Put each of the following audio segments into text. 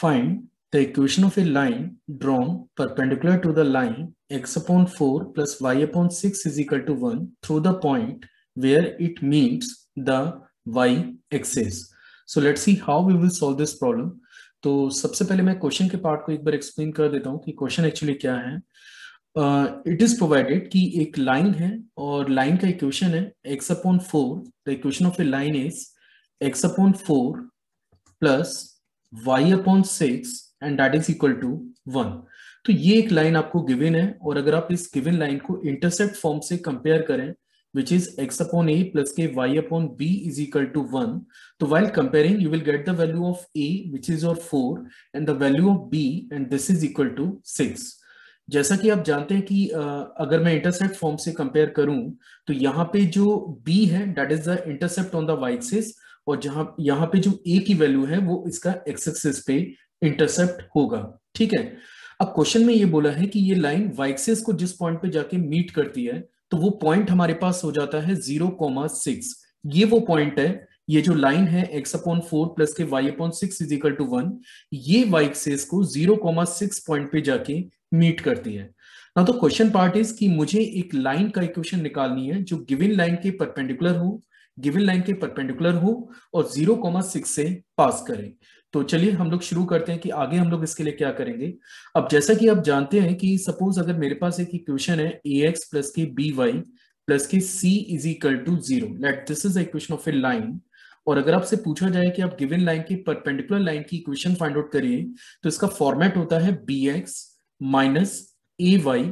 Find the equation of a line drawn perpendicular to the line x upon 4 plus y upon 6 is equal to 1 through the point where it meets the y-axis. So let's see how we will solve this problem. तो सबसे पहले मैं question के part को एक बार explain कर देता हूं कि क्वेश्चन एक्चुअली क्या है. इट इज प्रोवाइडेड कि एक लाइन है और लाइन का इक्वेशन है x upon 4. The equation of a line is x upon 4 plus y upon 6 and that is equal to 1. तो ये एक लाइन आपको गिवन है और अगर आप इस गिवन लाइन को इंटरसेप्ट फॉर्म से कंपेयर करें which is x upon a plus k y upon b is equal to 1. So while comparing, you will get the value of a, which is your 4, and the value of b, and this is equal to 6. जैसा कि आप जानते हैं कि अगर मैं intercept form से compare करूं तो यहाँ पे जो b है that is the intercept on the y axis और यहाँ पे जो a की वैल्यू है वो इसका x एक्सिस पे इंटरसेप्ट होगा. ठीक है. अब क्वेश्चन में ये बोला है कि ये लाइन y एक्सिस को जिस पॉइंट पे जाके मीट करती है तो वो पॉइंट हमारे पास हो जाता है 0,6. ये वो पॉइंट है, ये जो लाइन है x अपॉन 4 प्लस के y upon 6 is equal to 1, ये y एक्सिस को 0,6 पॉइंट पे जाके मीट करती है ना. तो क्वेश्चन पार्ट इज कि मुझे एक लाइन का इक्वेशन निकालनी है जो गिवन लाइन के परपेंडिकुलर हो, गिवन लाइन के परपेंडिकुलर हो और 0,6 से पास करें. तो चलिए हम लोग शुरू करते हैं कि आगे हम लोग इसके लिए क्या करेंगे. अब जैसा कि आप जानते हैं कि सपोज अगर मेरे पास एक इक्वेशन है ए एक्स प्लस के बी वाई प्लस के c is equal to 0. Let this is the equation of a line. और अगर आपसे पूछा जाए कि आप गिवन लाइन की परपेंडिकुलर लाइन की इक्वेशन फाइंड आउट करिए तो इसका फॉर्मेट होता है b x minus a y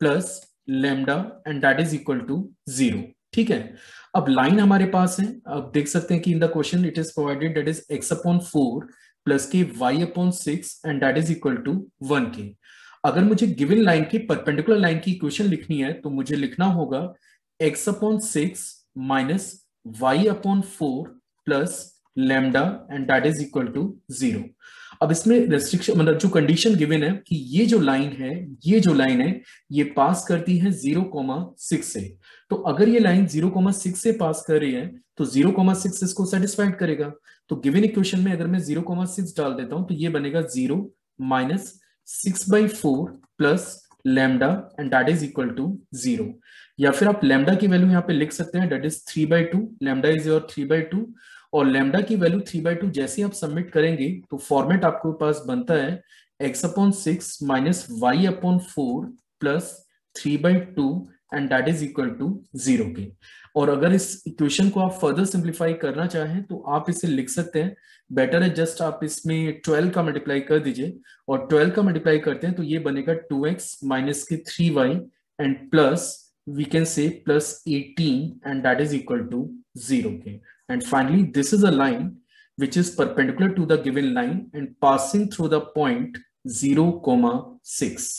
plus lambda and that is equal to 0. ठीक है. अब लाइन हमारे पास है, आप देख सकते हैं कि in the question it is provided that is x upon 4 plus के y upon 6 and that is equal to 1 के. अगर मुझे गिवन लाइन की परपेंडिकुलर लाइन की इक्वेशन लिखनी है तो मुझे लिखना होगा x upon 6 minus y upon 4 plus lambda and that is equal to 0. अब इसमें रेस्ट्रिक्शन मतलब जो कंडीशन गिवन है कि ये जो लाइन है, ये जो लाइन है ये पास करती है 0,6 से. तो अगर ये लाइन 0,6 से पास कर रही है तो 0,6 इसको सेटिस्फाइड करेगा. तो गिवन इक्वेशन में अगर मैं 0,6 डाल देता हूं तो ये बनेगा 0 minus 6/4 plus lambda and that is equal to 0. या फिर आप लैम्डा की वैल्यू यहाँ पे लिख सकते हैं that is 3/2. Lambda is your 3/2 और लैम्डा की वैल्यू 3/2 जैसे आप सबमिट करेंगे तो फॉर्मेट आपके पास बनता है x upon 6 minus y upon 4 plus 3/2 and that is equal to 0 के. और अगर इस इक्वेशन को आप फर्दर सिंप्लीफाई करना चाहें तो आप इसे लिख सकते हैं, बेटर है जस्ट आप इसमें 12 का मल्टीप्लाई कर दीजिए और 12 का मल्टीप्लाई करते हैं तो ये बनेगा 2x माइनस के 3y and plus we can say plus 18 and that is equal to 0 के. And finally, this is a line which is perpendicular to the given line and passing through the point 0,6.